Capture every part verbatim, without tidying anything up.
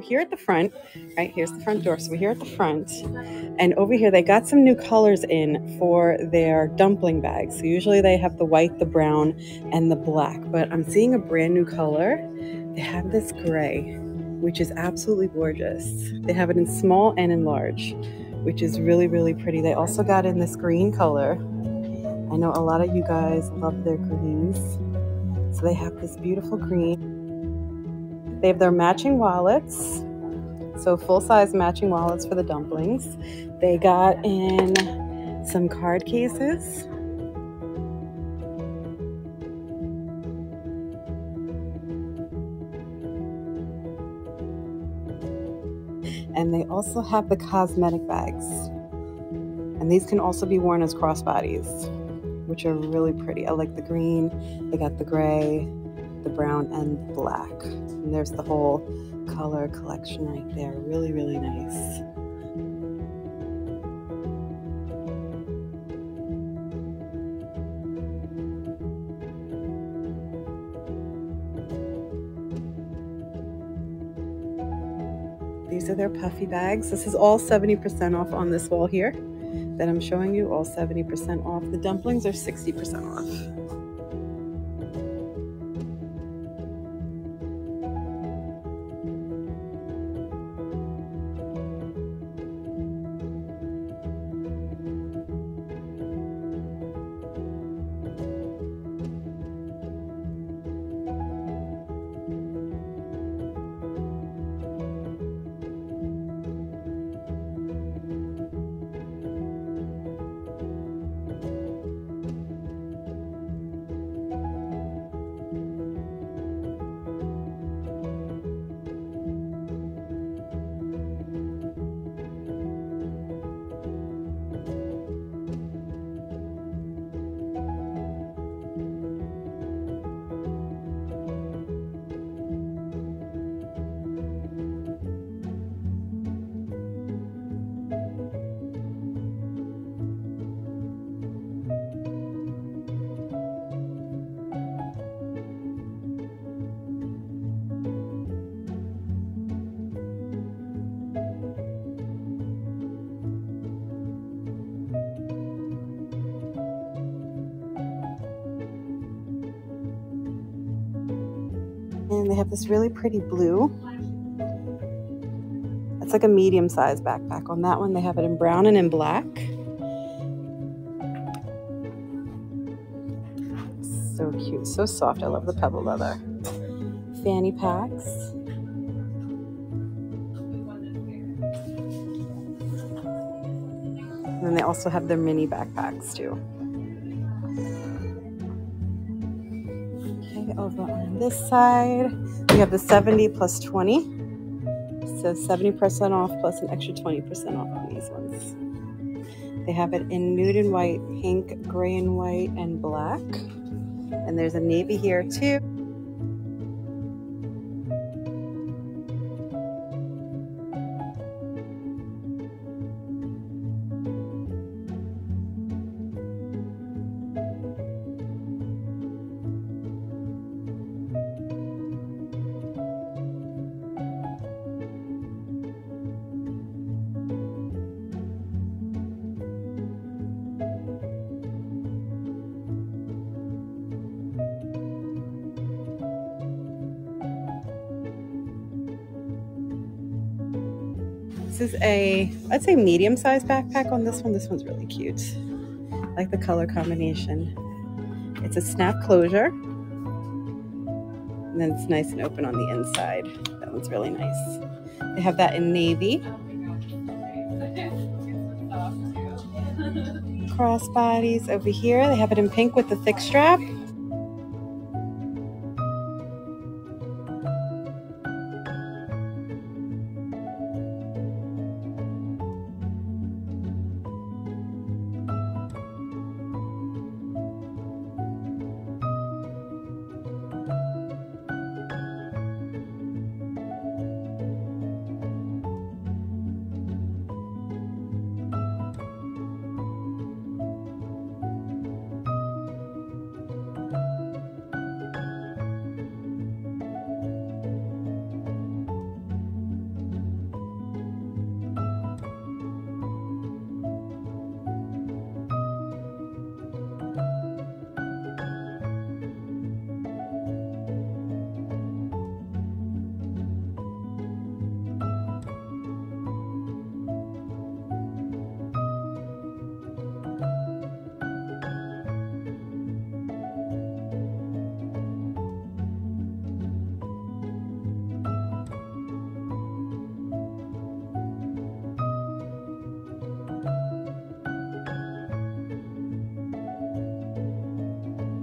we're here at the front, right? Here's the front door. So we're here at the front, and over here they got some new colors in for their dumpling bags. So usually they have the white, the brown, and the black, but I'm seeing a brand new color. They have this gray, which is absolutely gorgeous. They have it in small and in large, which is really, really pretty. They also got in this green color. I know a lot of you guys love their greens. So they have this beautiful green. They have their matching wallets. So full-size matching wallets for the dumplings. They got in some card cases. And they also have the cosmetic bags. And these can also be worn as crossbodies, which are really pretty. I like the green. They got the gray, the brown, and black. And there's the whole color collection right there. Really, really nice. These are their puffy bags. This is all seventy percent off on this wall here that I'm showing you, all seventy percent off. The dumplings are sixty percent off. And they have this really pretty blue. It's like a medium-sized backpack. On that one, they have it in brown and in black. So cute, so soft. I love the pebble leather. Fanny packs. And then they also have their mini backpacks too. Over on this side, we have the seventy plus twenty. So seventy percent off plus an extra twenty percent off on these ones. They have it in nude and white, pink, gray and white, and black. And there's a navy here too. This is a, I'd say, medium-sized backpack on this one. This one's really cute. I like the color combination. It's a snap closure. And then it's nice and open on the inside. That one's really nice. They have that in navy. Crossbodies over here. They have it in pink with the thick strap.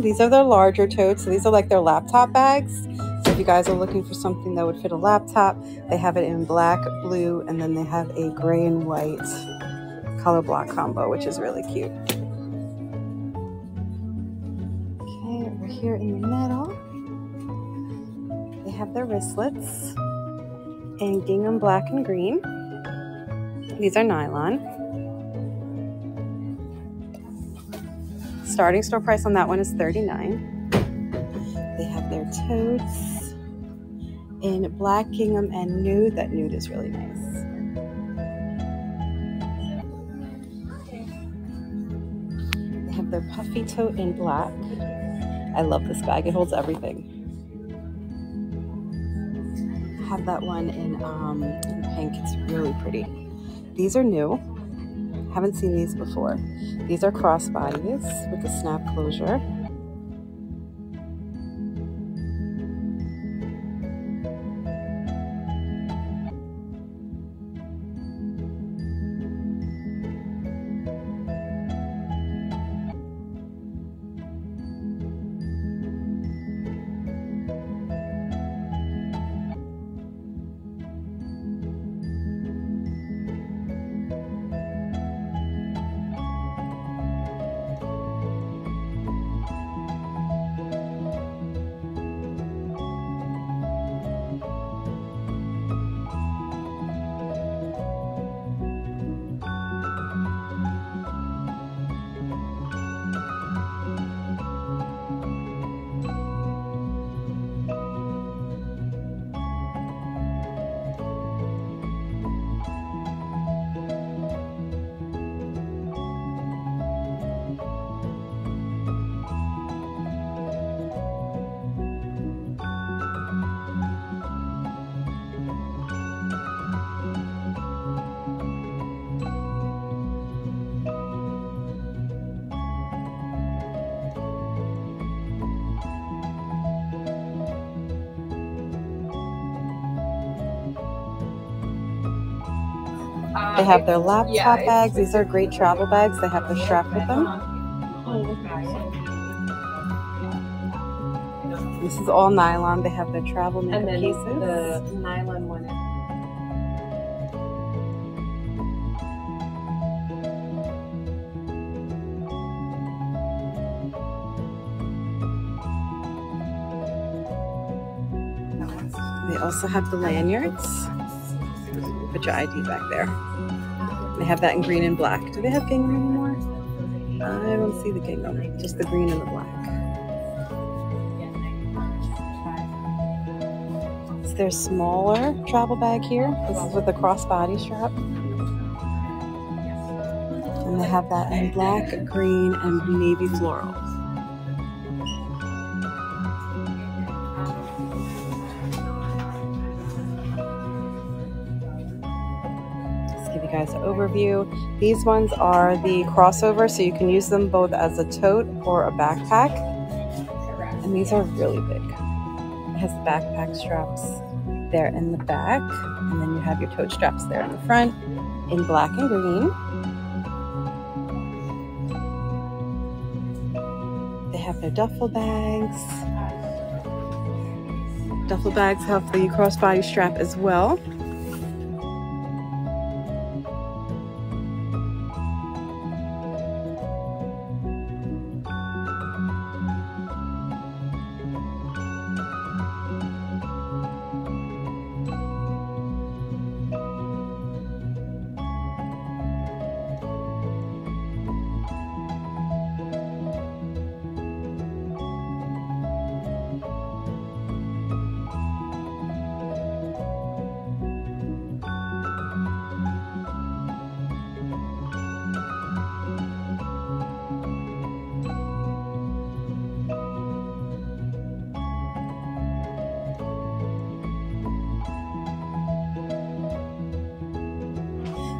These are their larger totes. So these are like their laptop bags. So if you guys are looking for something that would fit a laptop, they have it in black, blue, and then they have a gray and white color block combo, which is really cute. Okay, we're here in the middle. They have their wristlets in gingham black and green. These are nylon. Starting store price on that one is thirty-nine dollars. They have their totes in black, gingham, and nude. That nude is really nice. They have their puffy tote in black. I love this bag. It holds everything. I have that one in, um, in pink. It's really pretty. These are new. Haven't seen these before. These are crossbodies with a snap closure. They have their laptop yeah, bags. These are great travel bags. They have the strap with them. Mm-hmm. This is all nylon. They have their travel makeup and then pieces. The nylon one. They also have the lanyards. Put your I D back there. They have that in green and black. Do they have gingham anymore? I don't see the gingham, just the green and the black. It's their smaller travel bag here. This is with the crossbody strap. And they have that in black, green, and navy floral. Guys, an overview. These ones are the crossover, so you can use them both as a tote or a backpack. And these are really big. It has the backpack straps there in the back, and then you have your tote straps there in the front in black and green. They have their duffel bags. Duffel bags have the crossbody strap as well.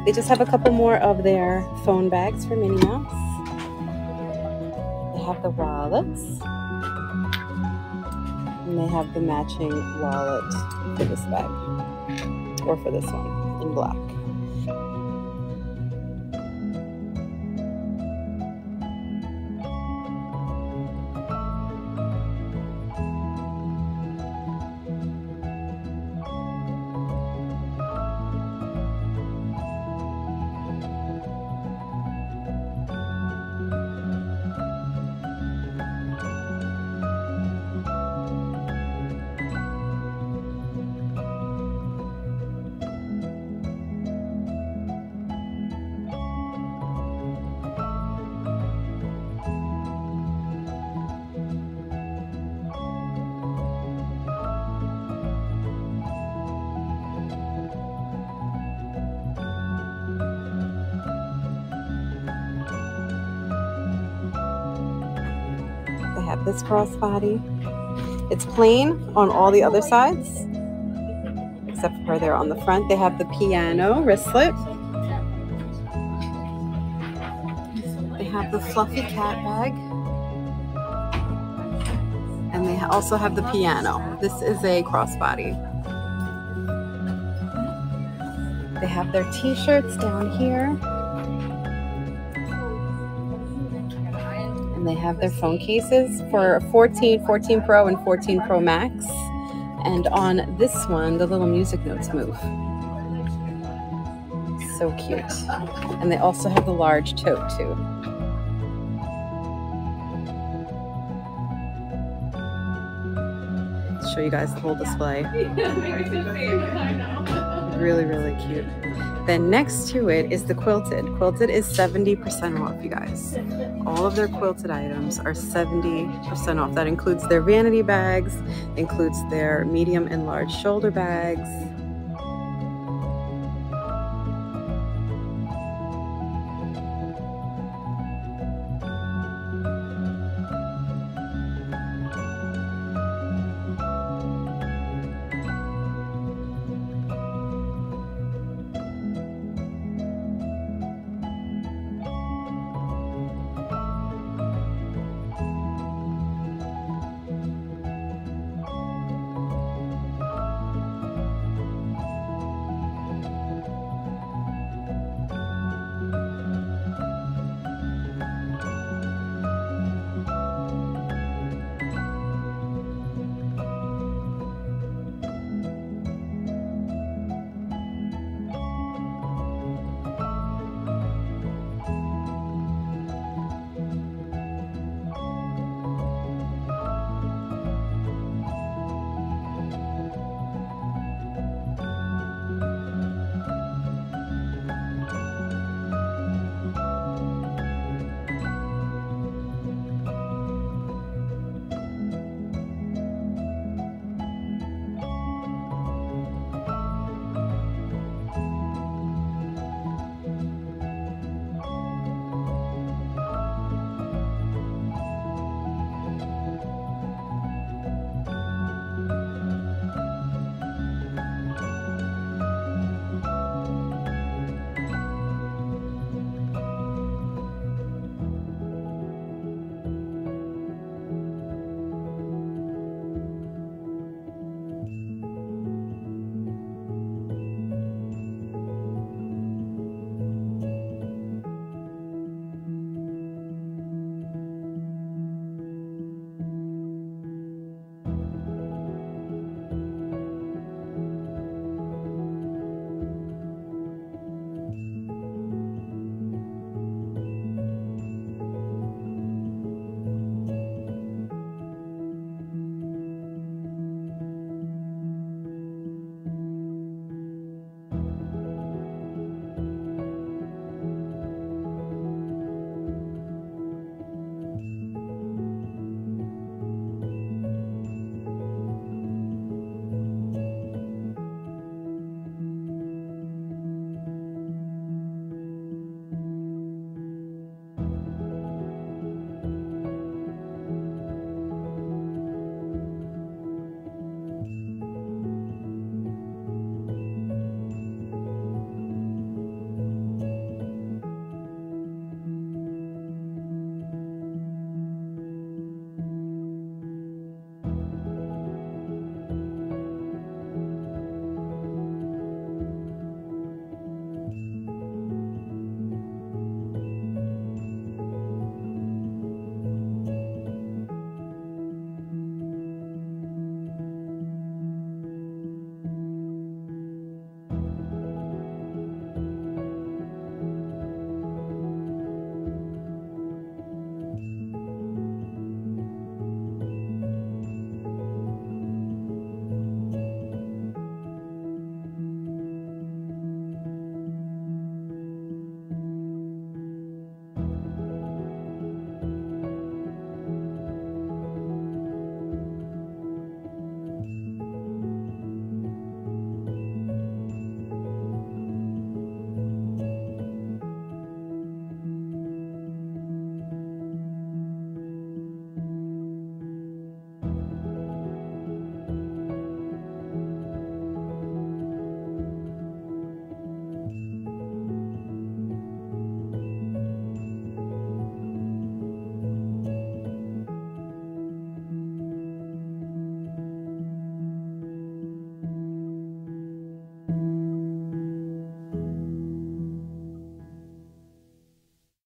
They just have a couple more of their phone bags for Minnie Mouse. They have the wallets. And they have the matching wallet for this bag. Or for this one, in black. have this crossbody. It's plain on all the other sides, except for there on the front. They have the piano wristlet. They have the fluffy cat bag. And they also have the piano. This is a crossbody. They have their t-shirts down here. And they have their phone cases for fourteen, fourteen Pro, and fourteen Pro Max. And on this one, the little music notes move. So cute. And they also have the large tote too. Show you guys the whole display. Really, really cute. Then next to it is the quilted. Quilted is seventy percent off, you guys. All of their quilted items are seventy percent off. That includes their vanity bags, includes their medium and large shoulder bags,